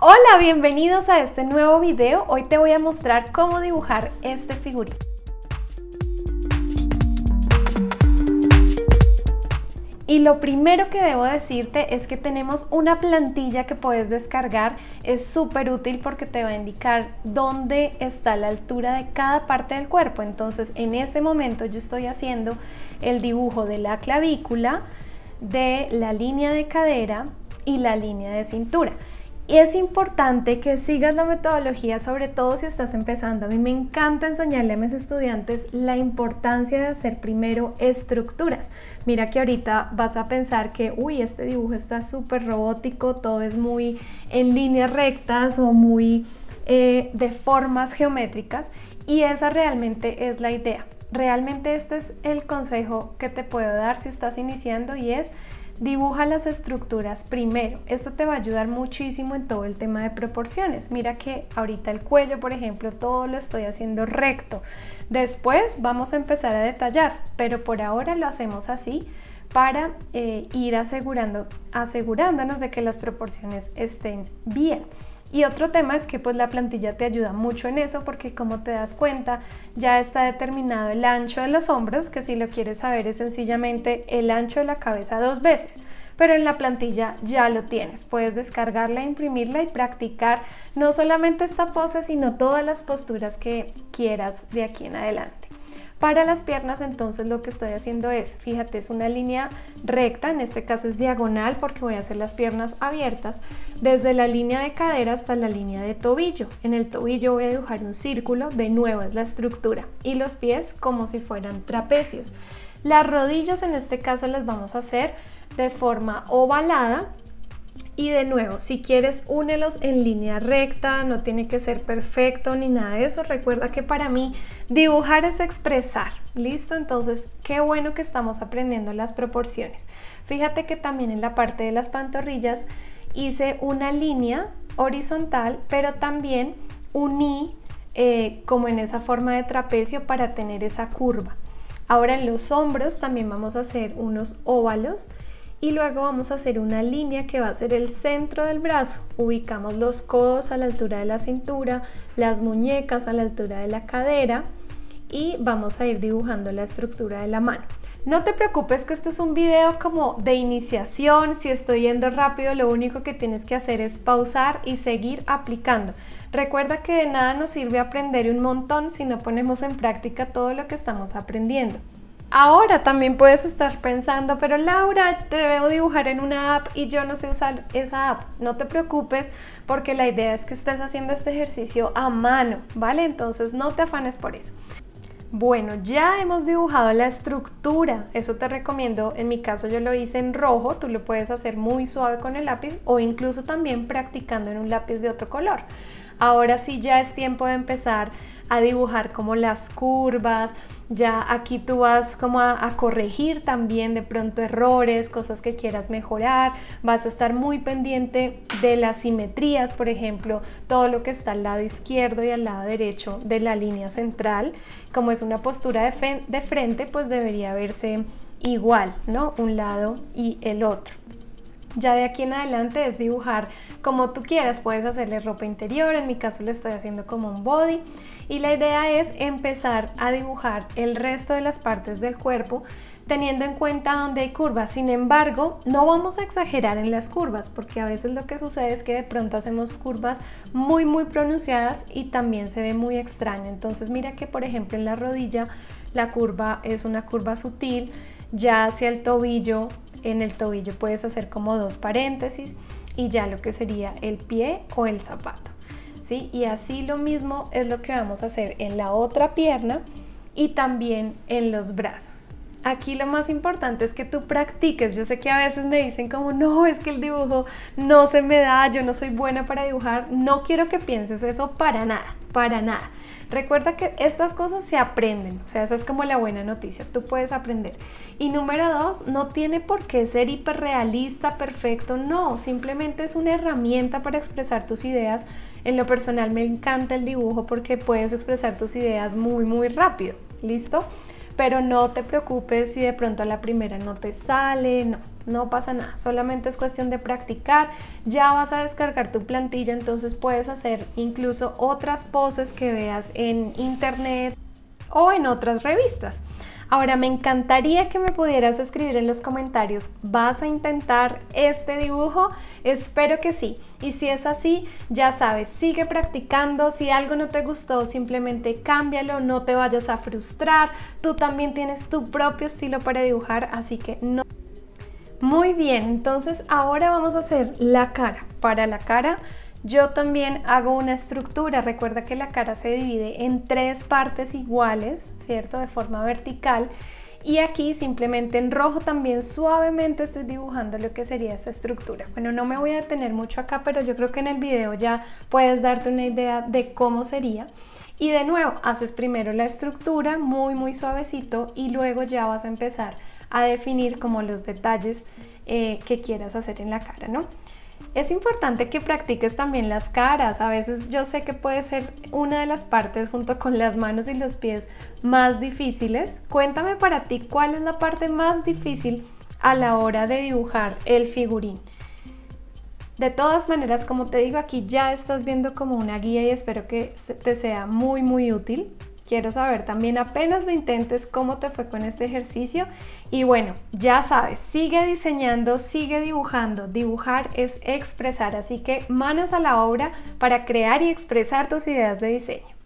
Hola, bienvenidos a este nuevo video. Hoy te voy a mostrar cómo dibujar este figurino. Y lo primero que debo decirte es que tenemos una plantilla que puedes descargar. Es súper útil porque te va a indicar dónde está la altura de cada parte del cuerpo. Entonces, en ese momento yo estoy haciendo el dibujo de la clavícula, de la línea de cadera y la línea de cintura. Y es importante que sigas la metodología, sobre todo si estás empezando. A mí me encanta enseñarle a mis estudiantes la importancia de hacer primero estructuras. Mira que ahorita vas a pensar que, uy, este dibujo está súper robótico, todo es muy en líneas rectas o muy de formas geométricas, y esa realmente es la idea. Realmente este es el consejo que te puedo dar si estás iniciando, y es: dibuja las estructuras primero. Esto te va a ayudar muchísimo en todo el tema de proporciones. Mira que ahorita el cuello, por ejemplo, todo lo estoy haciendo recto. Después vamos a empezar a detallar, pero por ahora lo hacemos así para ir asegurándonos de que las proporciones estén bien. Y otro tema es que pues la plantilla te ayuda mucho en eso, porque como te das cuenta ya está determinado el ancho de los hombros, que si lo quieres saber es sencillamente el ancho de la cabeza 2 veces, pero en la plantilla ya lo tienes. Puedes descargarla, imprimirla y practicar no solamente esta pose sino todas las posturas que quieras de aquí en adelante. Para las piernas, entonces, lo que estoy haciendo es, fíjate, es una línea recta, en este caso es diagonal porque voy a hacer las piernas abiertas, desde la línea de cadera hasta la línea de tobillo. En el tobillo voy a dibujar un círculo, de nuevo es la estructura, y los pies como si fueran trapecios. Las rodillas en este caso las vamos a hacer de forma ovalada. Y de nuevo, si quieres, únelos en línea recta, no tiene que ser perfecto ni nada de eso. Recuerda que para mí dibujar es expresar, ¿listo? Entonces, qué bueno que estamos aprendiendo las proporciones. Fíjate que también en la parte de las pantorrillas hice una línea horizontal, pero también uní como en esa forma de trapecio para tener esa curva. Ahora en los hombros también vamos a hacer unos óvalos. Y luego vamos a hacer una línea que va a ser el centro del brazo. Ubicamos los codos a la altura de la cintura, las muñecas a la altura de la cadera, y vamos a ir dibujando la estructura de la mano. No te preocupes que este es un video como de iniciación. Si estoy yendo rápido, lo único que tienes que hacer es pausar y seguir aplicando. Recuerda que de nada nos sirve aprender un montón si no ponemos en práctica todo lo que estamos aprendiendo. Ahora también puedes estar pensando, pero Laura, te debo dibujar en una app y yo no sé usar esa app. No te preocupes, porque la idea es que estés haciendo este ejercicio a mano, ¿vale? Entonces no te afanes por eso. Bueno, ya hemos dibujado la estructura. Eso te recomiendo, en mi caso yo lo hice en rojo, tú lo puedes hacer muy suave con el lápiz o incluso también practicando en un lápiz de otro color. Ahora sí ya es tiempo de empezar a dibujar como las curvas. Ya aquí tú vas como a corregir también de pronto errores, cosas que quieras mejorar. Vas a estar muy pendiente de las simetrías, por ejemplo, todo lo que está al lado izquierdo y al lado derecho de la línea central. Como es una postura de frente, pues debería verse igual, ¿no? Un lado y el otro. Ya de aquí en adelante es dibujar como tú quieras, puedes hacerle ropa interior, en mi caso le estoy haciendo como un body, y la idea es empezar a dibujar el resto de las partes del cuerpo teniendo en cuenta dónde hay curvas. Sin embargo, no vamos a exagerar en las curvas, porque a veces lo que sucede es que de pronto hacemos curvas muy pronunciadas y también se ve muy extraño. Entonces mira que, por ejemplo, en la rodilla la curva es una curva sutil, ya hacia el tobillo. En el tobillo puedes hacer como 2 paréntesis, y ya lo que sería el pie o el zapato, ¿sí? Y así lo mismo es lo que vamos a hacer en la otra pierna y también en los brazos. Aquí lo más importante es que tú practiques. Yo sé que a veces me dicen como, no, es que el dibujo no se me da, yo no soy buena para dibujar. No quiero que pienses eso para nada, para nada. Recuerda que estas cosas se aprenden, o sea, esa es como la buena noticia, tú puedes aprender. Y número 2, no tiene por qué ser hiperrealista, perfecto, no, simplemente es una herramienta para expresar tus ideas. En lo personal me encanta el dibujo porque puedes expresar tus ideas muy rápido, ¿listo? Pero no te preocupes si de pronto a la primera no te sale, no, no pasa nada, solamente es cuestión de practicar. Ya vas a descargar tu plantilla, entonces puedes hacer incluso otras poses que veas en internet o en otras revistas. Ahora, me encantaría que me pudieras escribir en los comentarios, ¿vas a intentar este dibujo? Espero que sí. Y si es así, ya sabes, sigue practicando. Si algo no te gustó, simplemente cámbialo, no te vayas a frustrar. Tú también tienes tu propio estilo para dibujar, así que no. Muy bien, entonces ahora vamos a hacer la cara. Para la cara, yo también hago una estructura. Recuerda que la cara se divide en tres partes iguales, ¿cierto? De forma vertical. Y aquí simplemente en rojo también suavemente estoy dibujando lo que sería esta estructura. Bueno, no me voy a detener mucho acá, pero yo creo que en el video ya puedes darte una idea de cómo sería. Y de nuevo, haces primero la estructura muy muy suavecito y luego ya vas a empezar a definir como los detalles que quieras hacer en la cara, ¿no? Es importante que practiques también las caras. A veces yo sé que puede ser una de las partes junto con las manos y los pies más difíciles. Cuéntame para ti cuál es la parte más difícil a la hora de dibujar el figurín. De todas maneras, como te digo, aquí ya estás viendo como una guía y espero que te sea muy muy útil. Quiero saber también, apenas lo intentes, cómo te fue con este ejercicio. Y bueno, ya sabes, sigue diseñando, sigue dibujando. Dibujar es expresar, así que manos a la obra para crear y expresar tus ideas de diseño.